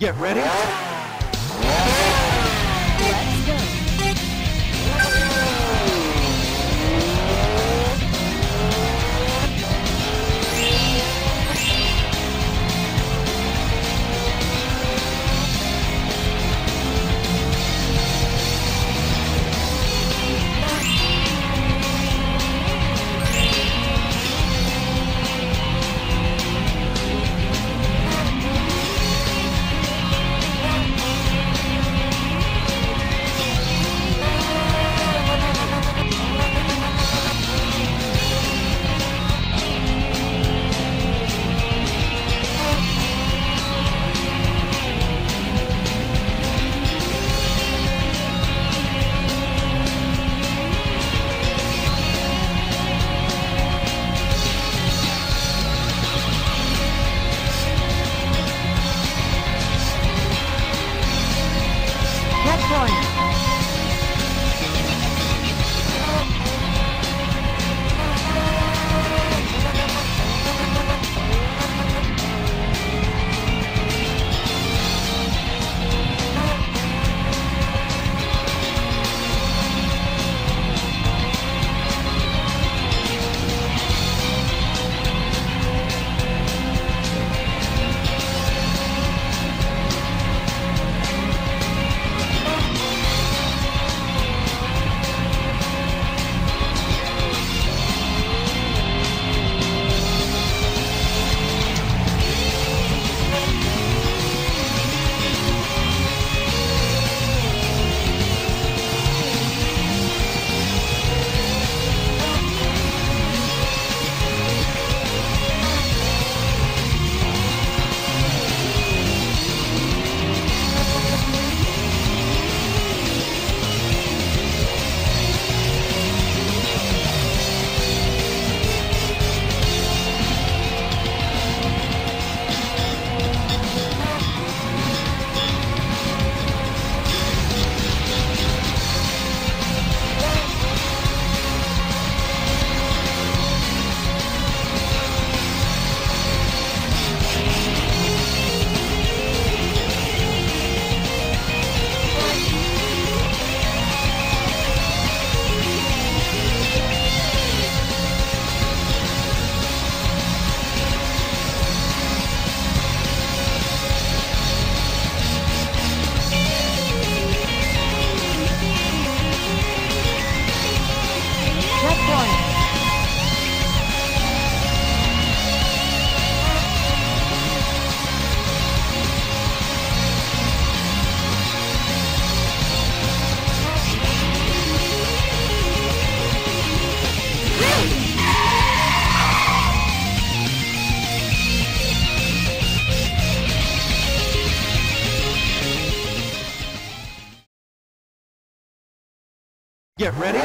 Get ready. Let's go. Get ready.